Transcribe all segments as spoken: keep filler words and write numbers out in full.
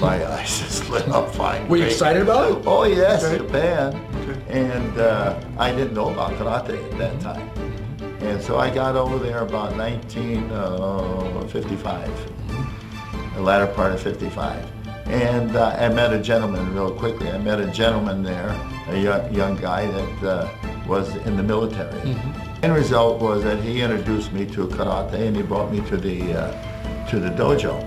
My eyes just lit up flying. Were you excited about it? Oh yes, okay. Japan. And uh, I didn't know about karate at that time. And so I got over there about nineteen fifty-five, the latter part of fifty-five. And uh, I met a gentleman real quickly. I met a gentleman there, a young, young guy that uh, was in the military. Mm-hmm. The end result was that he introduced me to karate and he brought me to the, uh, to the dojo.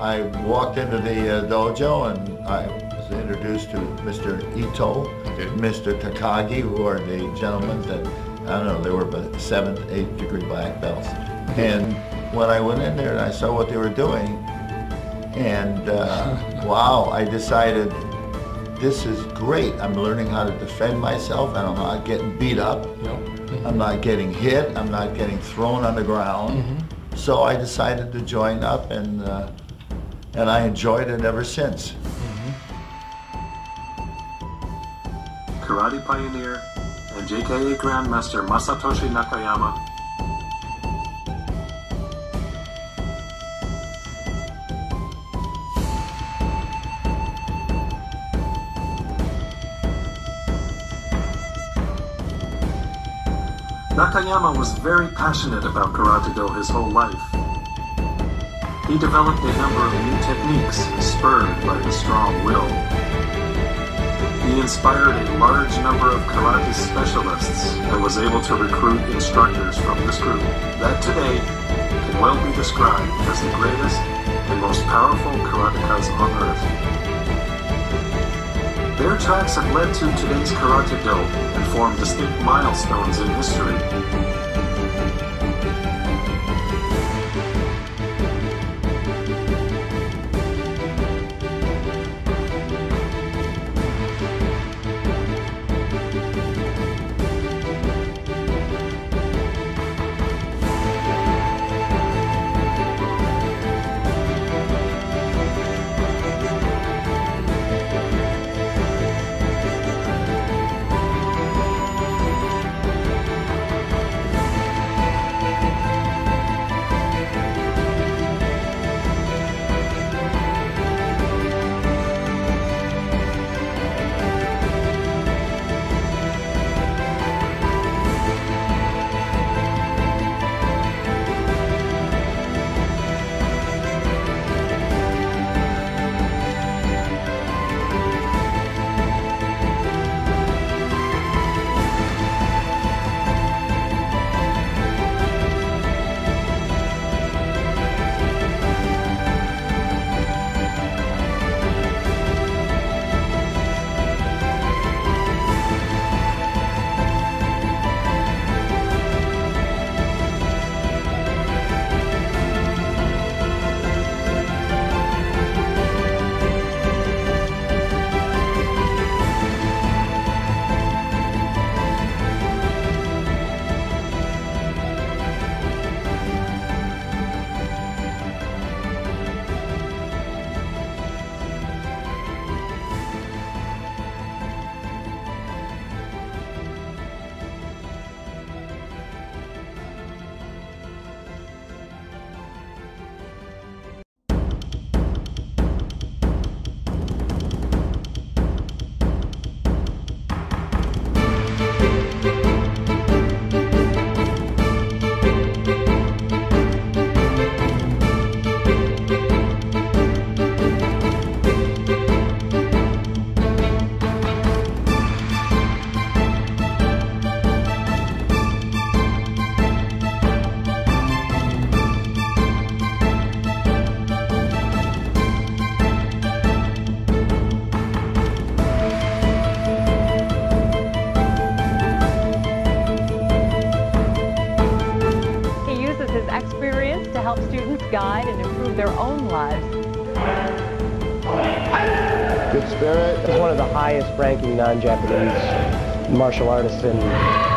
I walked into the uh, dojo and I was introduced to Mister Ito, okay. Mister Takagi, who are the gentlemen that, I don't know, they were about seventh, eighth degree black belts. And when I went in there and I saw what they were doing, and uh, wow, I decided this is great. I'm learning how to defend myself and I'm not getting beat up. Yep. Mm-hmm. I'm not getting hit. I'm not getting thrown on the ground. Mm-hmm. So I decided to join up and uh, and I enjoyed it ever since. Mm-hmm. Karate pioneer and J K A Grandmaster Masatoshi Nakayama. Nakayama was very passionate about Karate-Do his whole life. He developed a number of new techniques spurred by his strong will. He inspired a large number of karate specialists and was able to recruit instructors from this group that today can well be described as the greatest and most powerful karatekas on earth. Their tracks have led to today's Karate-Do and formed distinct milestones in history. Guide and improve their own lives. Good Spirit is one of the highest ranking non-Japanese martial artists in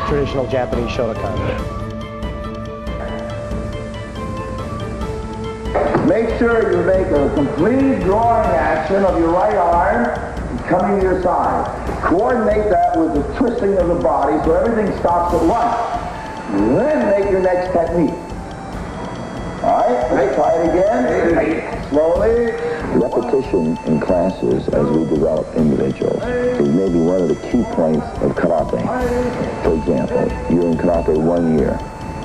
traditional Japanese Shotokan. Make sure you make a complete drawing action of your right arm coming to your side. Coordinate that with the twisting of the body so everything stops at once. Then make your next technique. All right? Try it again. Slowly. Repetition in classes as we develop individuals is maybe one of the key points of karate. For example, you're in karate one year,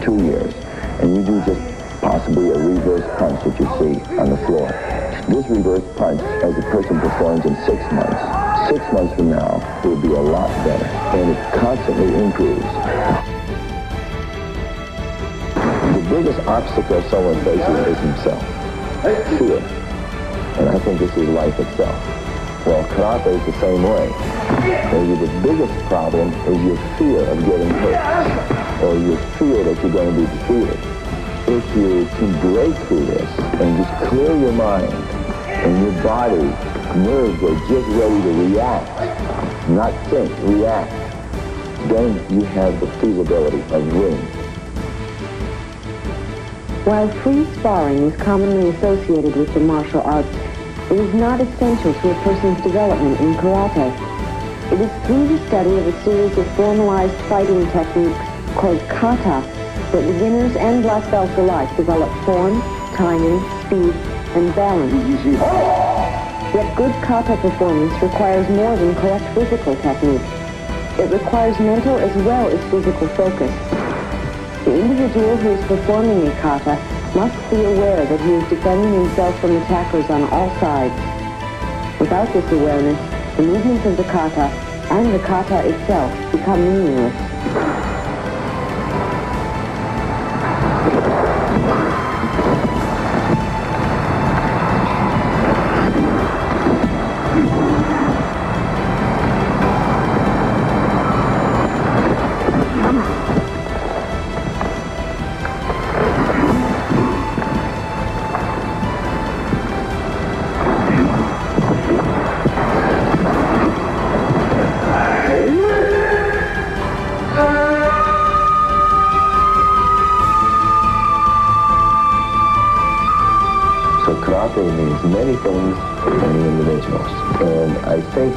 two years, and you do just possibly a reverse punch that you see on the floor. This reverse punch, as a person performs in six months, six months from now, it will be a lot better, and it constantly improves. The biggest obstacle someone faces is himself, fear, and I think this is life itself. Well, karate is the same way. Maybe the biggest problem is your fear of getting hurt, or your fear that you're going to be defeated. If you can break through this and just clear your mind and your body, nerves are just ready to react, not think, react, then you have the feasibility of winning. While free sparring is commonly associated with the martial arts, it is not essential to a person's development in karate. It is through the study of a series of formalized fighting techniques called kata that beginners and black belts alike develop form, timing, speed, and balance. Yet good kata performance requires more than correct physical technique. It requires mental as well as physical focus. The individual who is performing a kata must be aware that he is defending himself from attackers on all sides. Without this awareness, the movements of the kata and the kata itself become meaningless. Many things, many individuals, and I think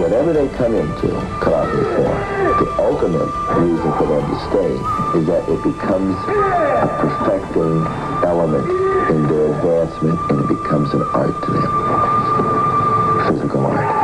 whatever they come into karate for, the ultimate reason for them to stay is that it becomes a perfecting element in their advancement, and it becomes an art to them, physical art.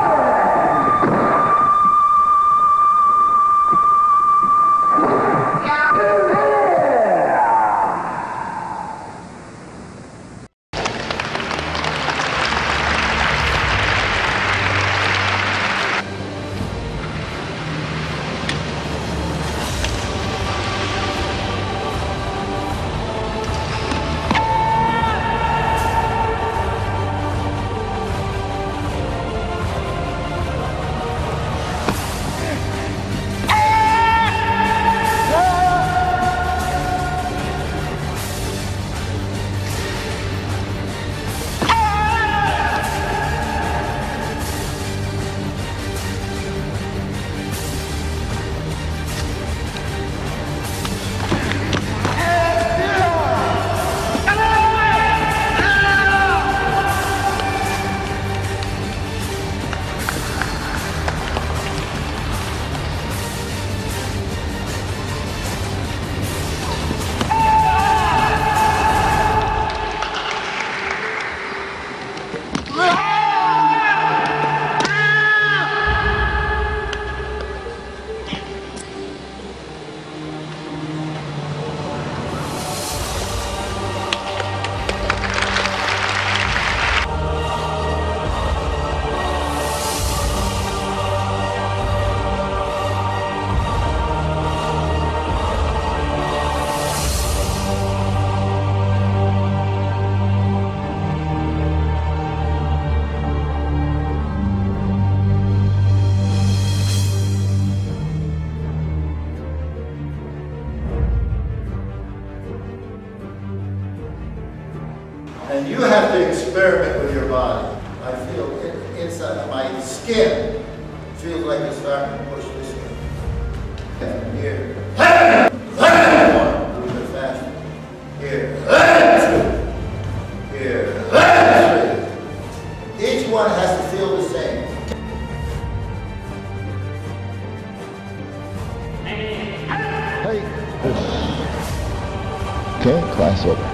Okay, class over.